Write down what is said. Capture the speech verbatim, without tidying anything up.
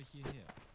over here.